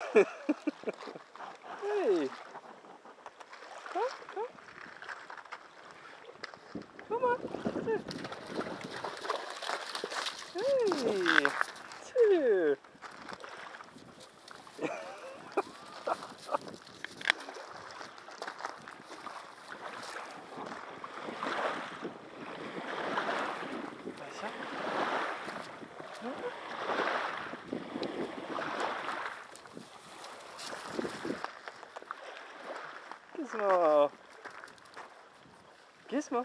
Hey. Come on. Hey. Two. Gizmo! Gizmo!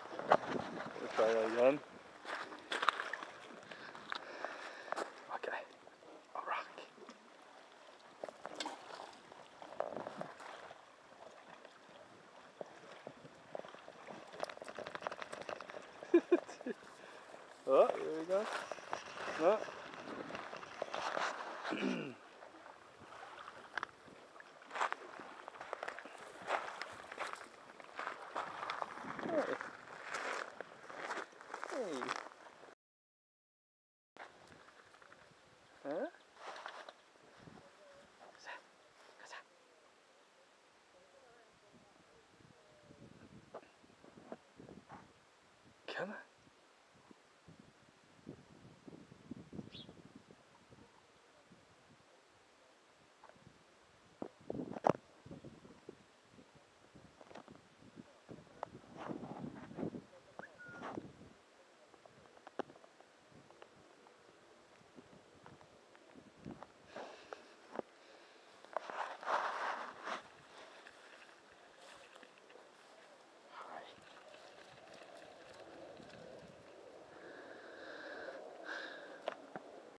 We'll try that again. Okay, a rock. Oh, here we go. Oh.